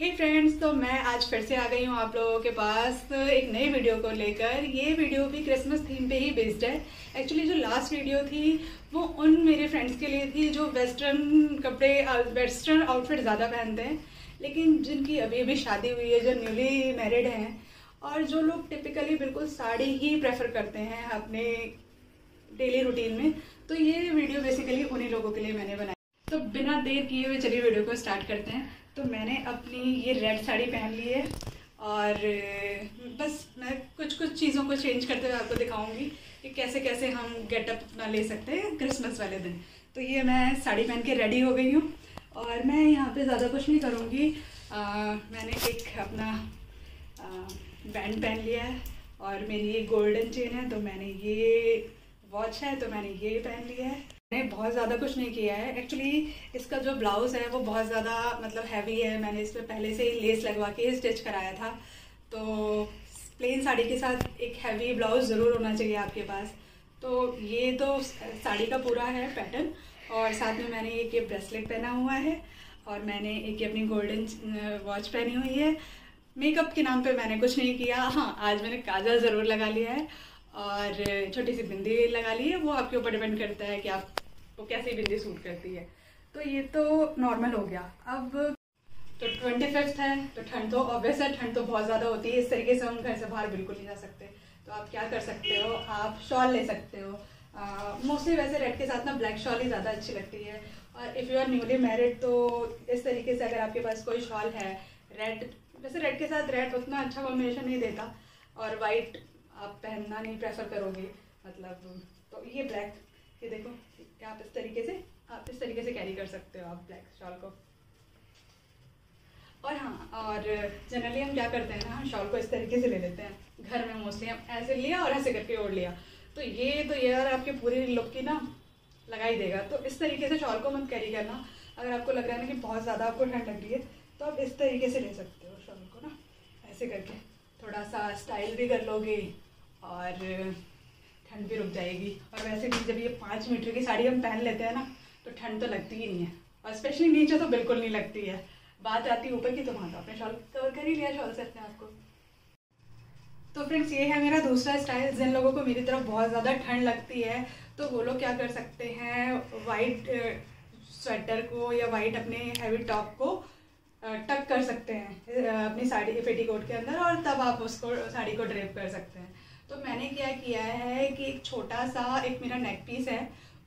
हे friends, तो मैं आज फिर से आ गई हूँ आप लोगों के पास एक नई वीडियो को लेकर। ये वीडियो भी क्रिसमस थीम पे ही बेस्ड है। एक्चुअली जो लास्ट वीडियो थी वो उन मेरे फ्रेंड्स के लिए थी जो वेस्टर्न आउटफिट ज़्यादा पहनते हैं, लेकिन जिनकी अभी अभी शादी हुई है, जो न्यूली मैरिड हैं और जो लोग टिपिकली बिल्कुल साड़ी ही प्रेफर करते हैं अपने डेली रूटीन में, तो ये वीडियो बेसिकली उन्हीं लोगों के लिए मैंने बनाई। तो बिना देर किए हुए चलिए वीडियो को स्टार्ट करते हैं। तो मैंने अपनी ये रेड साड़ी पहन ली है और बस मैं कुछ कुछ चीज़ों को चेंज करते हुए आपको दिखाऊंगी कि कैसे कैसे हम गेटअप अपना ले सकते हैं क्रिसमस वाले दिन। तो ये मैं साड़ी पहन के रेडी हो गई हूँ और मैं यहाँ पे ज़्यादा कुछ नहीं करूँगी। मैंने एक अपना बैंड पहन लिया है और मेरी ये गोल्डन चेन है, तो मैंने ये वॉच है, तो मैंने ये पहन लिया है। मैंने बहुत ज़्यादा कुछ नहीं किया है। एक्चुअली इसका जो ब्लाउज़ है वो बहुत ज़्यादा मतलब हैवी है। मैंने इस पर पहले से ही लेस लगवा के स्टिच कराया था, तो प्लेन साड़ी के साथ एक हैवी ब्लाउज़ ज़रूर होना चाहिए आपके पास। तो ये तो साड़ी का पूरा है पैटर्न, और साथ में मैंने एक ये ब्रेसलेट पहना हुआ है और मैंने एक अपनी गोल्डन वॉच पहनी हुई है। मेकअप के नाम पर मैंने कुछ नहीं किया। हाँ, आज मैंने काजल ज़रूर लगा लिया है और छोटी सी बिंदी लगा ली है। वो आपके ऊपर डिपेंड करता है कि आप वो कैसी बिंदी सूट करती है। तो ये तो नॉर्मल हो गया। अब तो 25 है, तो ठंड तो ऑब्वियस है, ठंड तो बहुत ज़्यादा होती है। इस तरीके से हम घर से बाहर बिल्कुल नहीं जा सकते, तो आप क्या कर सकते हो, आप शॉल ले सकते हो। मोस्टली वैसे रेड के साथ ना ब्लैक शॉल ही ज़्यादा अच्छी लगती है, और if you are newly married तो इस तरीके से अगर आपके पास कोई शॉल है रेड, वैसे रेड के साथ रेड उतना अच्छा कॉम्बिनेशन नहीं देता और वाइट आप पहनना नहीं प्रेफर करोगे मतलब, तो ये ब्लैक, ये देखो आप इस तरीके से कैरी कर सकते हो आप ब्लैक शॉल को। और हाँ, और जनरली हम क्या करते हैं ना, हम शॉल को इस तरीके से ले लेते हैं घर में। मोस्टली हम ऐसे लिया और ऐसे करके ओढ़ लिया, तो ये तो यार आपके पूरी लुक की ना लगा ही देगा। तो इस तरीके से शॉल को मत कैरी करना। अगर आपको लग रहा है ना कि बहुत ज़्यादा आपको ठंड लग रही है, तो आप इस तरीके से ले सकते हो शॉल को ना, ऐसे करके थोड़ा सा स्टाइल भी कर लोगे और ठंड भी रुक जाएगी। और वैसे भी जब ये 5 मीटर की साड़ी हम पहन लेते हैं ना, तो ठंड तो लगती ही नहीं है, और स्पेशली नीचे तो बिल्कुल नहीं लगती है। बात आती है ऊपर की, तो वहाँ तो आपने शॉल कवर कर ही लिया शॉल से अपने आपको। तो फ्रेंड्स, ये है मेरा दूसरा स्टाइल। जिन लोगों को मेरी तरफ बहुत ज़्यादा ठंड लगती है तो वो लोग क्या कर सकते हैं, वाइट स्वेटर को या वाइट अपने हैवी टॉप को टक कर सकते हैं अपनी साड़ी पेटीकोट के अंदर, और तब आप उसको साड़ी को ड्रेप कर सकते हैं। तो मैंने क्या किया है कि एक छोटा सा एक मेरा नेक पीस है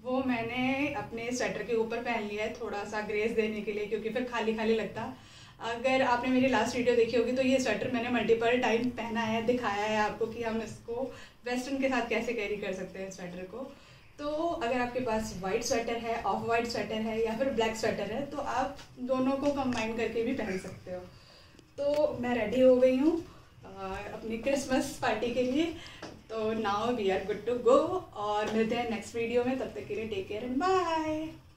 वो मैंने अपने स्वेटर के ऊपर पहन लिया है, थोड़ा सा ग्रेस देने के लिए, क्योंकि फिर खाली खाली लगता। अगर आपने मेरी लास्ट वीडियो देखी होगी तो ये स्वेटर मैंने मल्टीपल टाइम पहना है, दिखाया है आपको कि हम इसको वेस्टर्न के साथ कैसे कैरी कर सकते हैं स्वेटर को। तो अगर आपके पास वाइट स्वेटर है, ऑफ वाइट स्वेटर है या फिर ब्लैक स्वेटर है, तो आप दोनों को कंबाइन करके भी पहन सकते हो। तो मैं रेडी हो गई हूँ अपनी क्रिसमस पार्टी के लिए। तो now we are good to go, और मिलते हैं नेक्स्ट वीडियो में। तब तक के लिए टेक केयर एंड बाय।